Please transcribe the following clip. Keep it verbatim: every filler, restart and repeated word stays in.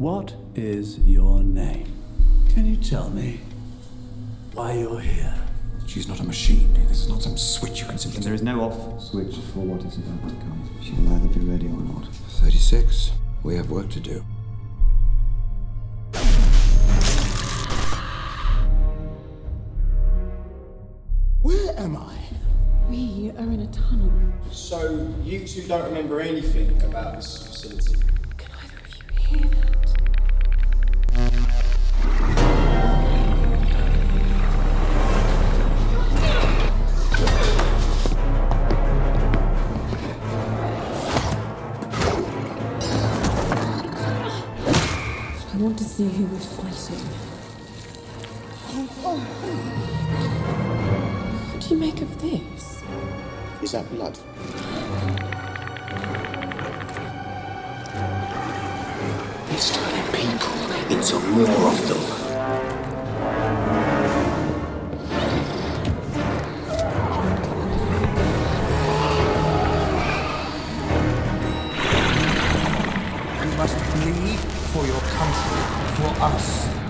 What is your name? Can you tell me why you're here? She's not a machine. This is not some switch you can simply... There is no off switch for what is about to come. She will either be ready or not. thirty-six. We have work to do. Where am I? We are in a tunnel. So you two don't remember anything about this facility? Can either of you hear that? I want to see who we're fighting. What do you make of this? Is that blood? It's turning people into more of them. You must bleed for your country, for us.